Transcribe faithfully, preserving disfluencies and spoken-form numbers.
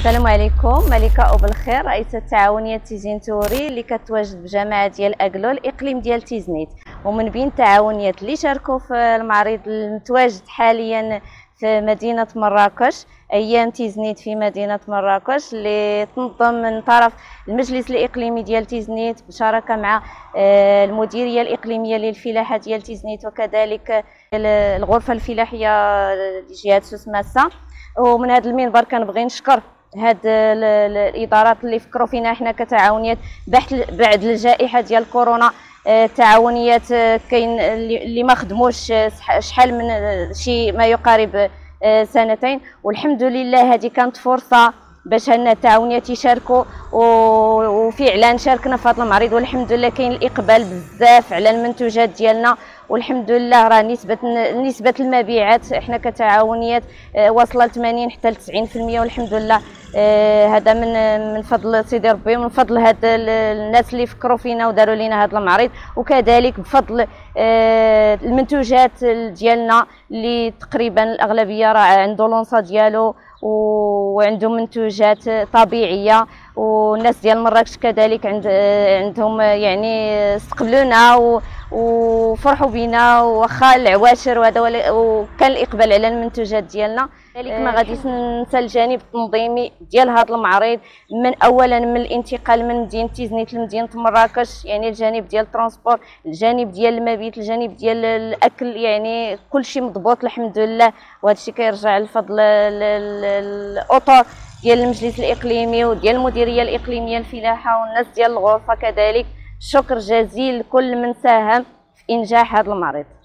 السلام عليكم. ملكة وبالخير، رئيسة التعاونية التيزنتوري اللي كتواجد بجامعة ديال أكلو الإقليم ديال تيزنيت، ومن بين التعاونيات اللي شاركوا في المعرض المتواجد حاليا في مدينة مراكش، أيام تيزنيت في مدينة مراكش اللي تنظم من طرف المجلس الإقليمي ديال تيزنيت بشراكة مع المديرية الإقليمية للفلاحة ديال تيزنيت وكذلك الغرفة الفلاحية لجهة سوس ماسة. ومن هذا المنبر كنبغي نشكر هاد الادارات اللي فكروا فينا حنا كتعاونيات بعد الجائحه ديال كورونا. تعاونيات كاين اللي ما خدموش شحال من شي ما يقارب سنتين، والحمد لله هذه كانت فرصه باش هنا التعاونيات يشاركوا، وفعلا شاركنا في هذا المعرض والحمد لله كاين الاقبال بزاف على المنتوجات ديالنا، والحمد لله راه نسبه نسبه المبيعات حنا كتعاونيات واصله ل ثمانين حتى ل تسعين في المية، والحمد لله هذا من من فضل سيدي ربي ومن فضل هاد الناس اللي فكروا فينا وداروا لينا هذا المعرض، وكذلك بفضل المنتوجات ديالنا اللي تقريبا الاغلبيه راه عنده لونصه ديالو وعنده منتوجات طبيعيه، والناس ديال مراكش كذلك عند عندهم يعني استقبلونا وفرحوا بينا وخا العواشر وهذا، وكان الاقبال على المنتوجات ديالنا. كذلك ما غاديش ننسى الجانب التنظيمي ديال هذا المعرض، من اولا من الانتقال من مدينه تيزنيت لمدينه مراكش، يعني الجانب ديال الترونسبور، الجانب ديال المبيت، الجانب ديال الاكل، يعني كل شيء مضبوط الحمد لله، وهذا الشيء كيرجع لفضل الاطر ديال المجلس الاقليمي وديال المديريه الاقليميه الفلاحه والناس ديال الغرفه كذلك. شكر جزيل لكل من ساهم في انجاح هذا المعرض.